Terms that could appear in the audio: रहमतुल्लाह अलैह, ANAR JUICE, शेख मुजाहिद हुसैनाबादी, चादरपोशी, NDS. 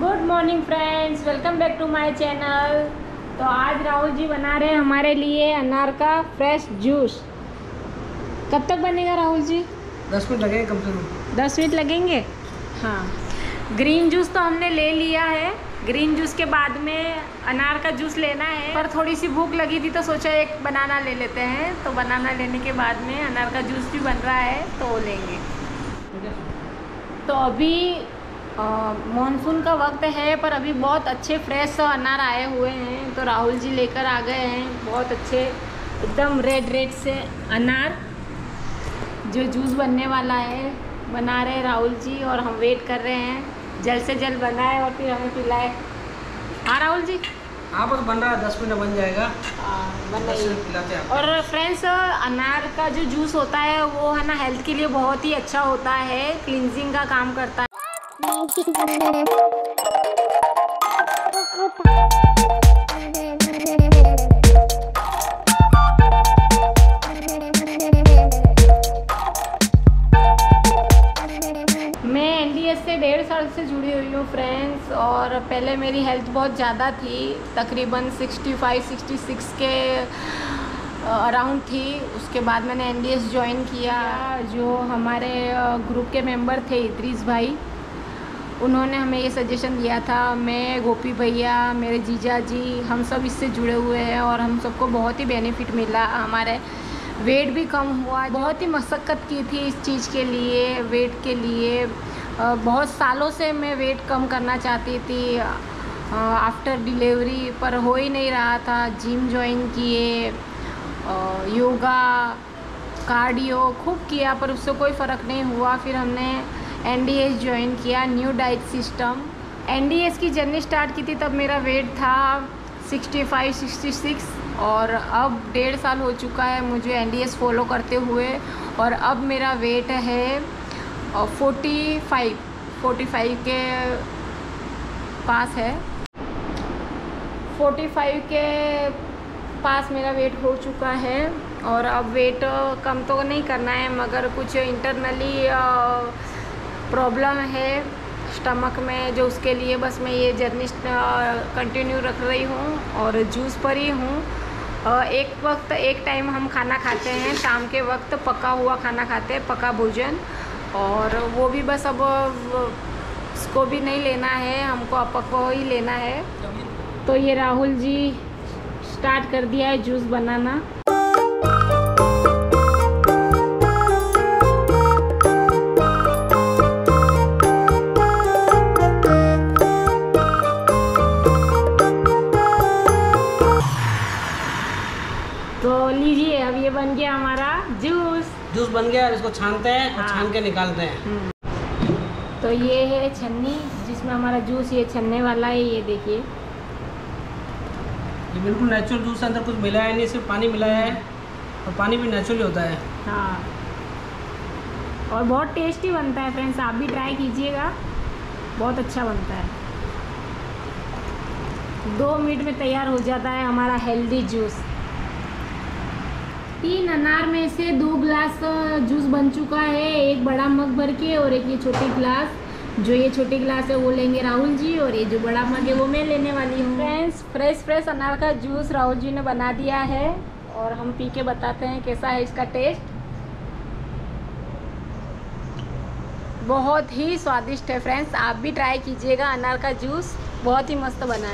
Good morning friends, welcome back to my channel. तो आज राहुल जी बना रहे हैं हमारे लिए अनार का फ्रेश जूस। कब तक बनेगा राहुल जी? 10 मिनट लगेंगे कम से कम। 10 मिनट लगेंगे, हाँ। ग्रीन जूस तो हमने ले लिया है। ग्रीन जूस के बाद में अनार का जूस लेना है, पर थोड़ी सी भूख लगी थी तो सोचा एक बनाना ले लेते हैं। तो बनाना लेने के बाद में अनार का जूस भी बन रहा है तो लेंगे। तो अभी मानसून का वक्त है, पर अभी बहुत अच्छे फ्रेश अनार आए हुए हैं। तो राहुल जी लेकर आ गए हैं बहुत अच्छे एकदम रेड से अनार, जो जूस बनने वाला है। बना रहे राहुल जी और हम वेट कर रहे हैं जल्द से जल्द बनाए और फिर हमें पिलाए। हाँ राहुल जी, हाँ बस बन रहा है, 10 मिनट बन जाएगा। और फ्रेंड्स, अनार का जो जूस होता है वो है ना, हेल्थ के लिए बहुत ही अच्छा होता है, क्लींजिंग का काम करता है। मैं एनडीएस से 1.5 साल से जुड़ी हुई हूँ फ्रेंड्स, और पहले मेरी हेल्थ बहुत ज़्यादा थी, तकरीबन 65-66 के अराउंड थी। उसके बाद मैंने एनडीएस ज्वाइन किया। जो हमारे ग्रुप के मेंबर थे इत्रीज भाई, उन्होंने हमें ये सजेशन दिया था। मैं, गोपी भैया, मेरे जीजा जी, हम सब इससे जुड़े हुए हैं और हम सबको बहुत ही बेनिफिट मिला। हमारे वेट भी कम हुआ। बहुत ही मशक्क़त की थी इस चीज़ के लिए, वेट के लिए। बहुत सालों से मैं वेट कम करना चाहती थी आफ्टर डिलीवरी, पर हो ही नहीं रहा था। जिम ज्वाइन किए, योगा, कार्डियो खूब किया, पर उससे कोई फ़र्क नहीं हुआ। फिर हमने NDS ज्वाइन किया, न्यू डाइट सिस्टम। NDS की जर्नी स्टार्ट की थी तब मेरा वेट था 65-66, और अब 1.5 साल हो चुका है मुझे NDS फॉलो करते हुए, और अब मेरा वेट है 45 के पास है। 45 के पास मेरा वेट हो चुका है, और अब वेट कम तो नहीं करना है, मगर कुछ इंटरनली प्रॉब्लम है स्टमक में, जो उसके लिए बस मैं ये जर्नी कंटिन्यू रख रही हूँ और जूस पर ही हूँ। एक टाइम हम खाना खाते हैं, शाम के वक्त पका हुआ खाना खाते हैं, पका भोजन, और वो भी बस अब उसको भी नहीं लेना है, हमको अपक्व ही लेना है। तो ये राहुल जी स्टार्ट कर दिया है जूस बनाना। बन गया हमारा जूस बन गया। इसको छानते हैं, हाँ। और छान के निकालते हैं। तो ये है छन्नी जिसमें हमारा जूस ये छन्ने वाला है। ये देखिए, ये बिल्कुल नेचुरल जूस है, अंदर कुछ मिलाया है नहीं, सिर्फ पानी मिलाया है, और पानी भी नेचुरल होता है, हाँ। और बहुत टेस्टी बनता है फ्रेंड्स, आप भी ट्राई कीजिएगा, बहुत अच्छा बनता है। 2 मिनट में तैयार हो जाता है हमारा हेल्दी जूस। 3 अनार में से 2 गिलास जूस बन चुका है, एक बड़ा मग भर के और एक ये छोटी गिलास। जो ये छोटी गिलास है वो लेंगे राहुल जी, और ये जो बड़ा मग है वो मैं लेने वाली हूँ। फ्रेंड्स, फ्रेश अनार का जूस राहुल जी ने बना दिया है, और हम पी के बताते हैं कैसा है इसका टेस्ट। बहुत ही स्वादिष्ट है फ्रेंड्स, आप भी ट्राई कीजिएगा। अनार का जूस बहुत ही मस्त बना है।